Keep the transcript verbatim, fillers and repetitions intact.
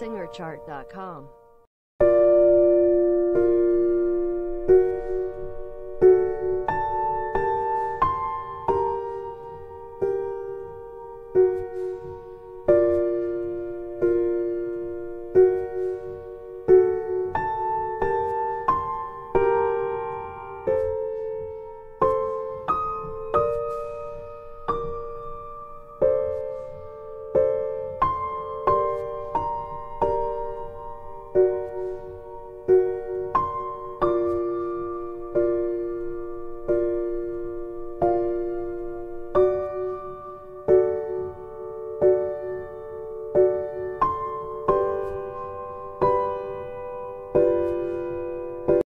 Singer chart dot com